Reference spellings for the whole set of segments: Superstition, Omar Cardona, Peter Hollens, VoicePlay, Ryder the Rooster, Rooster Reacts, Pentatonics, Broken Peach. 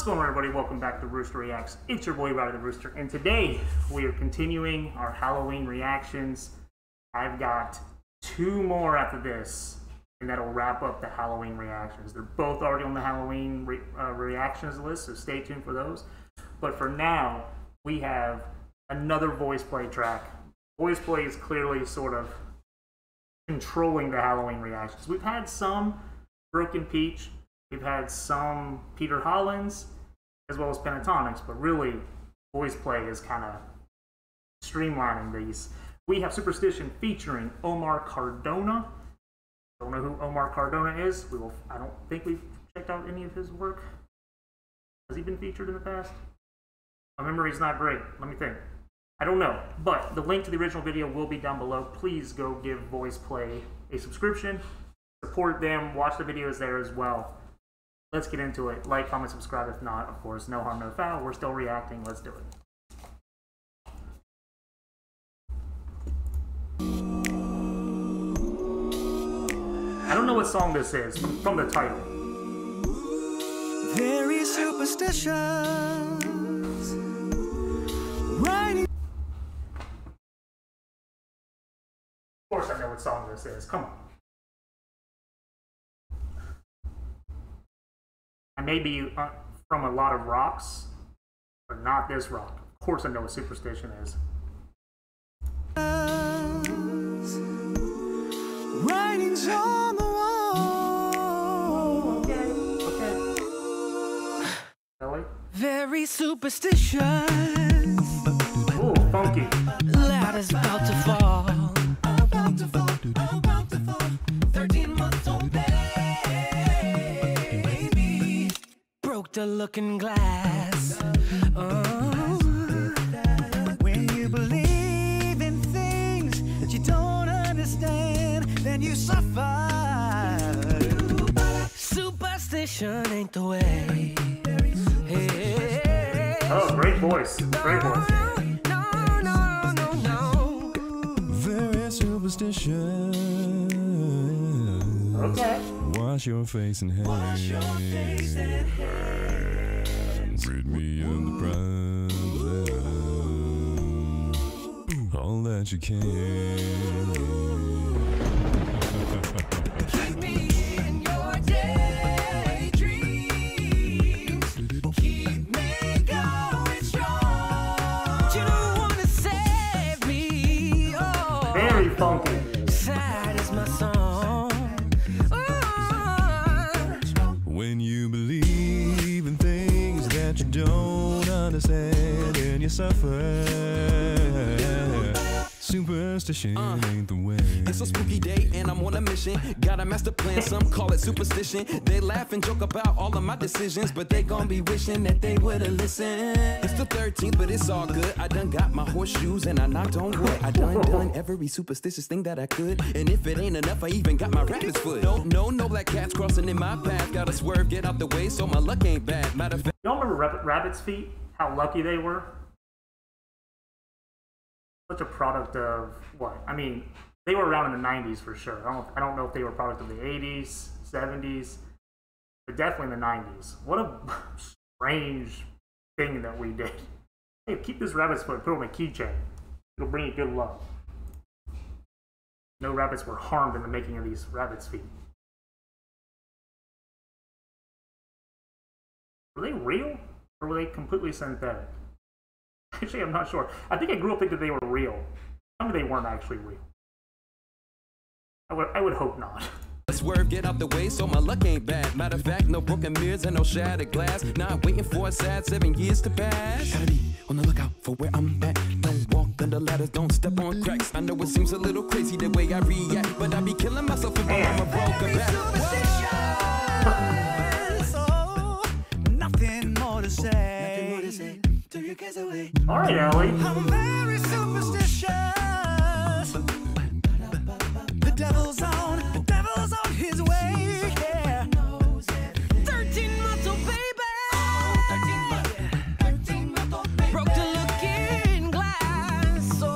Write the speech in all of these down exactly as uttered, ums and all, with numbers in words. What's going on, everybody? Welcome back to Rooster Reacts. It's your boy Ryder the Rooster, and today we are continuing our Halloween reactions. I've got two more after this, and that'll wrap up the Halloween reactions. They're both already on the Halloween re uh, reactions list, so stay tuned for those. But for now, we have another VoicePlay track. VoicePlay is clearly sort of controlling the Halloween reactions. We've had some Broken Peach. We've had some Peter Hollens, as well as Pentatonics, but really, VoicePlay is kind of streamlining these. We have Superstition featuring Omar Cardona. Don't know who Omar Cardona is. We will. I don't think we've checked out any of his work. Has he been featured in the past? My memory's not great. Let me think. I don't know. But the link to the original video will be down below. Please go give VoicePlay a subscription. Support them. Watch the videos there as well. Let's get into it. Like, comment, subscribe. If not, of course, no harm, no foul. We're still reacting. Let's do it. I don't know what song this is from, from the title. Very superstitious. Right. Of course I know what song this is. Come on. I may be from a lot of rocks, but not this rock. Of course I know what Superstition is. Writings on the wall. Okay, okay. Really? Very superstitious. Ooh, funky. Loud is about to fall. About to fall, about to fall. thirteen months old the looking glass. Oh, when you believe in things that you don't understand, then you suffer. Superstition ain't the way. Hey. Oh, great voice. Great voice. No, no, no, no. Very superstition. Okay. Wash your face and hands. Wash your face and hands. Read me in the brand. All that you can. Keep me in your daydreams. Keep me going strong. You don't want to save me. Oh. Very funky. Sad is my song. And you suffer. Superstition uh, ain't the way. It's a spooky day and I'm on a mission. Got a master plan, some call it superstition. They laugh and joke about all of my decisions, but they gon' be wishing that they would've listened. It's the thirteenth, but it's all good. I done got my horseshoes and I knocked on wood. I done done every superstitious thing that I could. And if it ain't enough, I even got my rabbit's foot. No, no, no black cats crossing in my path. Gotta swerve, get out the way so my luck ain't bad. Matter of fact, y'all remember rabbit, rabbit's feet? How lucky they were. Such a product of what? I mean, they were around in the nineties for sure. I don't, I don't know if they were a product of the eighties, seventies, but definitely in the nineties. What a strange thing that we did. Hey, keep this rabbit's foot, put it on a keychain. It'll bring you good luck. No rabbits were harmed in the making of these rabbit's feet. Were they real? Or were they completely synthetic? Actually, I'm not sure. I think I grew up thinking they were real. I mean, they weren't actually real. I would, I would hope not. Swerve, get out the way so my luck ain't bad. Matter of fact, no broken mirrors and no shattered glass. Not waiting for a sad seven years to pass. Gotta be on the lookout for where I'm at. Don't walk down the ladders, don't step on cracks. I know it seems a little crazy the way I react, but I be killing myself if I'm a broken back. All right, Ellie. I'm very superstitious. The devil's on, the devil's on his way. Yeah. thirteen month old baby. Oh, thirteen month old baby. Broke the looking glass. Oh,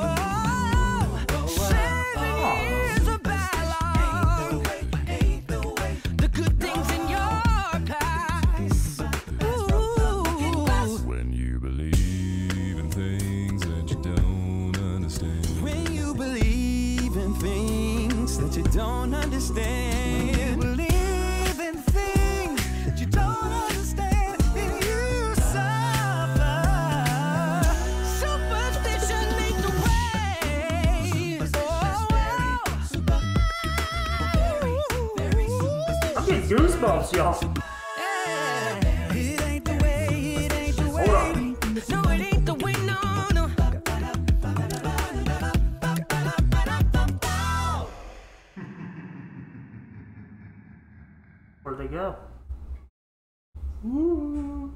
seven years of bad luck. Ain't the way, ain't the way. The good things in your past. Ooh. understand. Believe in things that you don't understand, then you suffer. Superstition leads the way. Oh, I'm getting goosebumps, y'all. Where'd they go? Ooh.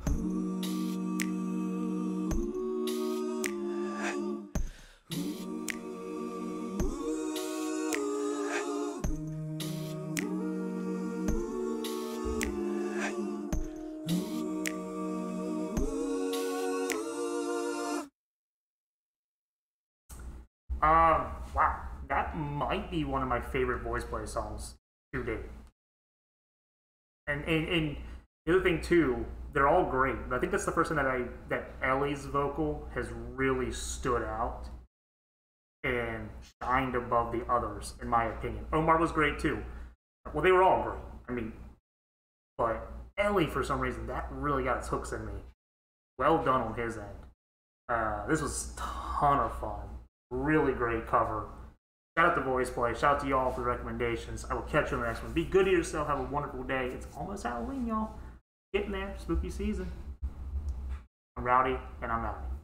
Um, wow, that might be one of my favorite VoicePlay songs to date. And, and, and the other thing too, they're all great, but I think that's the first time that I that Ellie's vocal has really stood out and shined above the others, in my opinion. Omar was great too. Well, they were all great. I mean, but Ellie, for some reason, that really got its hooks in me. Well done on his end. Uh, this was a ton of fun. Really great cover. Shout out to VoicePlay. Shout out to y'all for the recommendations. I will catch you in the next one. Be good to yourself. Have a wonderful day. It's almost Halloween, y'all. Getting there. Spooky season. I'm Rowdy, and I'm out.